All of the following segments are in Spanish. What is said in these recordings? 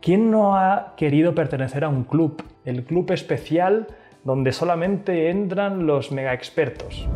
¿Quién no ha querido pertenecer a un club? El club especial donde solamente entran los mega expertos.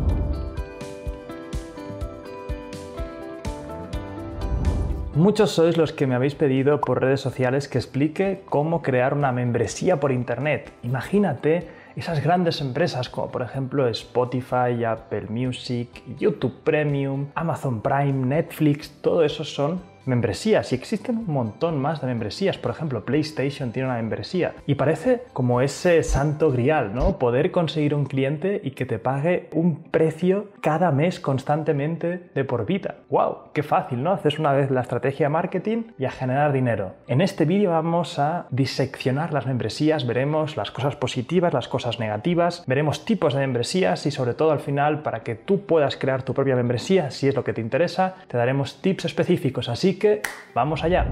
Muchos sois los que me habéis pedido por redes sociales que explique cómo crear una membresía por internet. Imagínate esas grandes empresas como por ejemplo Spotify, Apple Music, YouTube Premium, Amazon Prime, Netflix, todo eso son membresías. Y existen un montón más de membresías. Por ejemplo, PlayStation tiene una membresía. Y parece como ese santo grial, ¿no? Poder conseguir un cliente y que te pague un precio cada mes constantemente de por vida. ¡Wow! ¡Qué fácil!, ¿no? Haces una vez la estrategia de marketing y a generar dinero. En este vídeo vamos a diseccionar las membresías. Veremos las cosas positivas, las cosas negativas. Veremos tipos de membresías y sobre todo al final, para que tú puedas crear tu propia membresía, si es lo que te interesa, te daremos tips específicos. Así que vamos allá.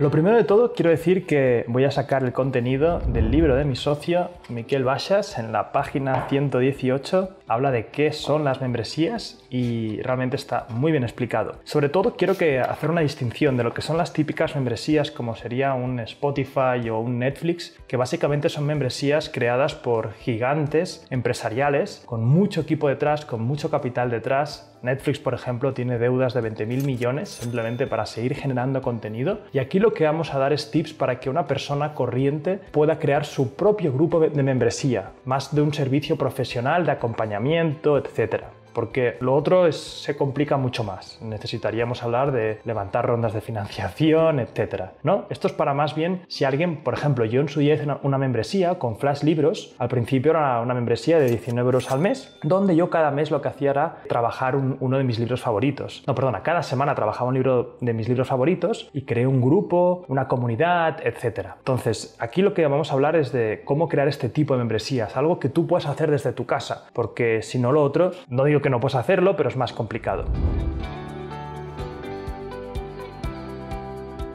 Lo primero de todo, quiero decir que voy a sacar el contenido del libro de mi socio Miquel Baixas. En la página 118 habla de qué son las membresías y realmente está muy bien explicado. Sobre todo quiero hacer una distinción de lo que son las típicas membresías, como sería un Spotify o un Netflix, que básicamente son membresías creadas por gigantes empresariales con mucho equipo detrás, con mucho capital detrás. Netflix, por ejemplo, tiene deudas de 20.000 millones simplemente para seguir generando contenido. Y aquí lo que vamos a dar es tips para que una persona corriente pueda crear su propio grupo de membresía, más de un servicio profesional de acompañamiento, etcétera. Porque lo otro se complica mucho más. Necesitaríamos hablar de levantar rondas de financiación, etc. ¿No? Esto es para más bien si alguien, por ejemplo, yo en su día hice una membresía con Flash Libros. Al principio era una membresía de 19 euros al mes, donde yo cada mes lo que hacía era trabajar uno de mis libros favoritos. No, perdona, cada semana trabajaba un libro de mis libros favoritos y creé un grupo, una comunidad, etc. Entonces, aquí lo que vamos a hablar es de cómo crear este tipo de membresías, algo que tú puedas hacer desde tu casa, porque si no lo otro, no digo que no puedes hacerlo, pero es más complicado.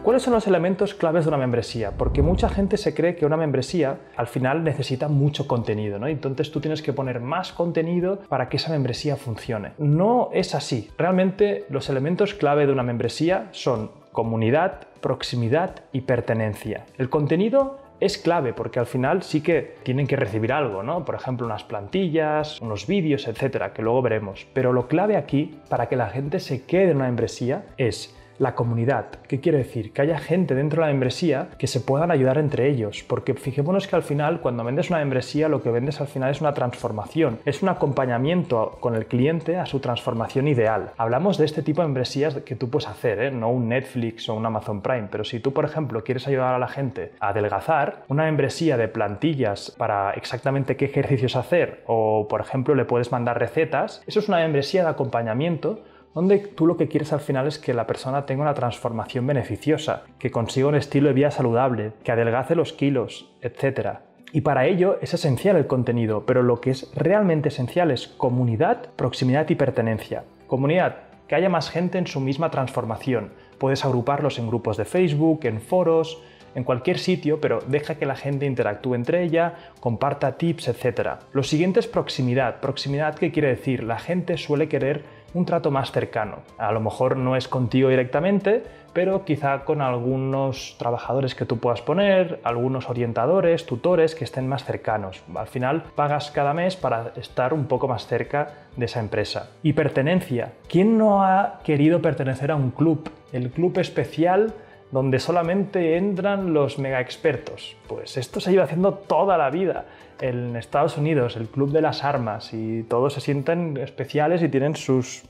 ¿Cuáles son los elementos claves de una membresía? Porque mucha gente se cree que una membresía al final necesita mucho contenido, ¿no? Entonces tú tienes que poner más contenido para que esa membresía funcione. No es así. Realmente los elementos clave de una membresía son comunidad, proximidad y pertenencia. El contenido es clave porque al final sí que tienen que recibir algo, ¿no? Por ejemplo, unas plantillas, unos vídeos, etcétera, que luego veremos. Pero lo clave aquí para que la gente se quede en una membresía es la comunidad. ¿Qué quiere decir? Que haya gente dentro de la membresía que se puedan ayudar entre ellos. Porque fijémonos que al final, cuando vendes una membresía, lo que vendes al final es una transformación. Es un acompañamiento con el cliente a su transformación ideal. Hablamos de este tipo de membresías que tú puedes hacer, ¿eh? No un Netflix o un Amazon Prime. Pero si tú, por ejemplo, quieres ayudar a la gente a adelgazar, una membresía de plantillas para exactamente qué ejercicios hacer o, por ejemplo, le puedes mandar recetas, eso es una membresía de acompañamiento donde tú lo que quieres al final es que la persona tenga una transformación beneficiosa, que consiga un estilo de vida saludable, que adelgace los kilos, etc. Y para ello es esencial el contenido, pero lo que es realmente esencial es comunidad, proximidad y pertenencia. Comunidad, que haya más gente en su misma transformación. Puedes agruparlos en grupos de Facebook, en foros, en cualquier sitio, pero deja que la gente interactúe entre ella, comparta tips, etc. Lo siguiente es proximidad. Proximidad, ¿qué quiere decir? La gente suele querer un trato más cercano. A lo mejor no es contigo directamente, pero quizá con algunos trabajadores que tú puedas poner, algunos orientadores, tutores que estén más cercanos. Al final pagas cada mes para estar un poco más cerca de esa empresa. Y pertenencia. ¿Quién no ha querido pertenecer a un club? El club especial donde solamente entran los mega expertos. Pues esto se lleva haciendo toda la vida. En Estados Unidos, el club de las armas, y todos se sienten especiales y tienen sus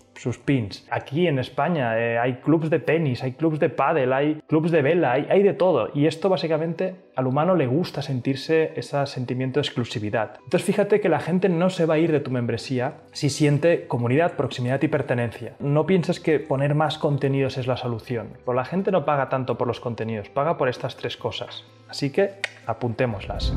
pins. Aquí en España hay clubs de tenis, hay clubs de pádel, hay clubs de vela, hay de todo. Y esto básicamente al humano le gusta sentirse ese sentimiento de exclusividad. Entonces fíjate que la gente no se va a ir de tu membresía si siente comunidad, proximidad y pertenencia. No pienses que poner más contenidos es la solución. Pues la gente no paga tanto por los contenidos, paga por estas tres cosas. Así que apuntémoslas.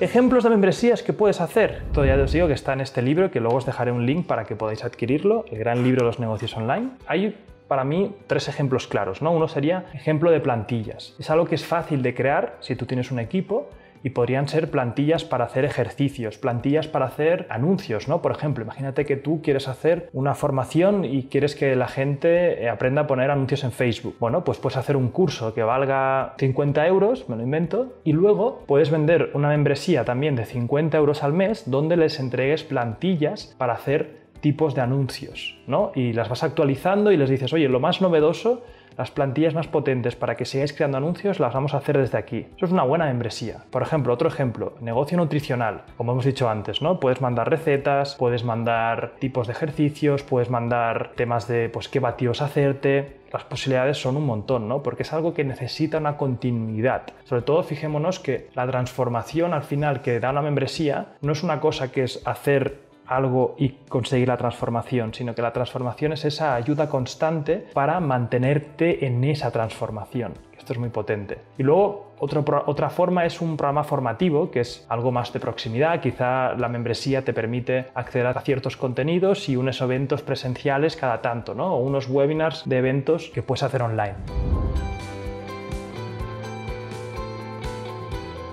Ejemplos de membresías que puedes hacer. Todavía os digo que está en este libro, que luego os dejaré un link para que podáis adquirirlo, el gran libro de los negocios online. Hay para mí tres ejemplos claros, ¿no? Uno sería ejemplo de plantillas. Es algo que es fácil de crear si tú tienes un equipo y podrían ser plantillas para hacer ejercicios, plantillas para hacer anuncios, ¿no? Por ejemplo, imagínate que tú quieres hacer una formación y quieres que la gente aprenda a poner anuncios en Facebook. Bueno, pues puedes hacer un curso que valga 50 €, me lo invento, y luego puedes vender una membresía también de 50 € al mes donde les entregues plantillas para hacer tipos de anuncios, ¿no? Y las vas actualizando y les dices, oye, lo más novedoso, las plantillas más potentes para que sigáis creando anuncios las vamos a hacer desde aquí. Eso es una buena membresía. Por ejemplo, otro ejemplo, negocio nutricional. Como hemos dicho antes, ¿no? Puedes mandar recetas, puedes mandar tipos de ejercicios, puedes mandar temas de pues, qué batidos hacerte. Las posibilidades son un montón, ¿no? Porque es algo que necesita una continuidad. Sobre todo, fijémonos que la transformación al final que da una membresía no es una cosa que es hacer algo y conseguir la transformación, sino que la transformación es esa ayuda constante para mantenerte en esa transformación. Esto es muy potente. Y luego, otra forma es un programa formativo, que es algo más de proximidad. Quizá la membresía te permite acceder a ciertos contenidos y unos eventos presenciales cada tanto, ¿no? O unos webinars de eventos que puedes hacer online.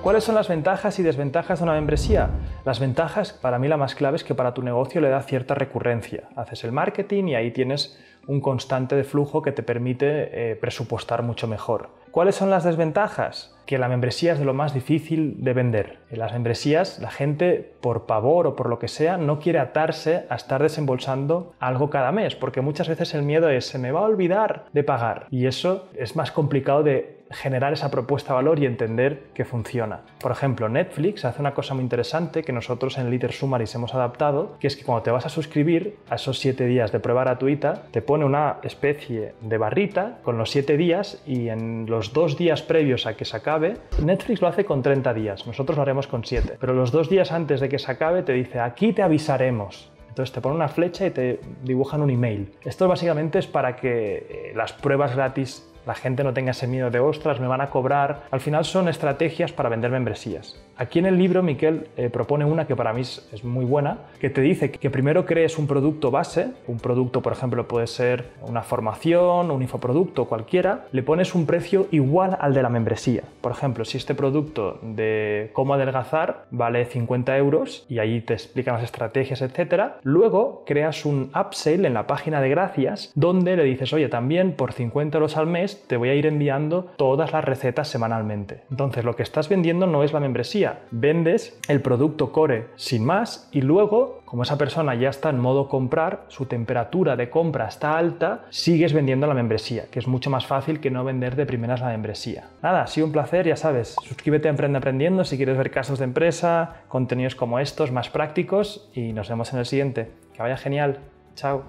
¿Cuáles son las ventajas y desventajas de una membresía? Las ventajas, para mí la más clave es que para tu negocio le da cierta recurrencia. Haces el marketing y ahí tienes un constante de flujo que te permite presupuestar mucho mejor. ¿Cuáles son las desventajas? Que la membresía es de lo más difícil de vender. En las membresías, la gente, por pavor o por lo que sea, no quiere atarse a estar desembolsando algo cada mes, porque muchas veces el miedo es, se me va a olvidar de pagar. Y eso es más complicado de generar esa propuesta de valor y entender que funciona. Por ejemplo, Netflix hace una cosa muy interesante que nosotros en Líder Summary hemos adaptado, que es que cuando te vas a suscribir a esos 7 días de prueba gratuita, te pone una especie de barrita con los 7 días y en los 2 días previos a que se acabe, Netflix lo hace con 30 días, nosotros lo haremos con 7, pero los 2 días antes de que se acabe te dice aquí te avisaremos. Entonces te ponen una flecha y te dibujan un email. Esto básicamente es para que las pruebas gratis la gente no tenga ese miedo de ostras, me van a cobrar. Al final son estrategias para vender membresías. Aquí en el libro Miquel propone una que para mí es muy buena, que te dice que primero crees un producto base, un producto por ejemplo puede ser una formación, un infoproducto, cualquiera, le pones un precio igual al de la membresía. Por ejemplo, si este producto de cómo adelgazar vale 50 € y ahí te explican las estrategias, etcétera, luego creas un upsell en la página de gracias donde le dices, oye, también por 50 € al mes te voy a ir enviando todas las recetas semanalmente. Entonces lo que estás vendiendo no es la membresía, vendes el producto core sin más y luego, como esa persona ya está en modo comprar, su temperatura de compra está alta, sigues vendiendo la membresía, que es mucho más fácil que no vender de primeras la membresía. Nada, ha sido un placer, ya sabes, suscríbete a Emprende Aprendiendo si quieres ver casos de empresa, contenidos como estos, más prácticos y nos vemos en el siguiente. Que vaya genial, chao.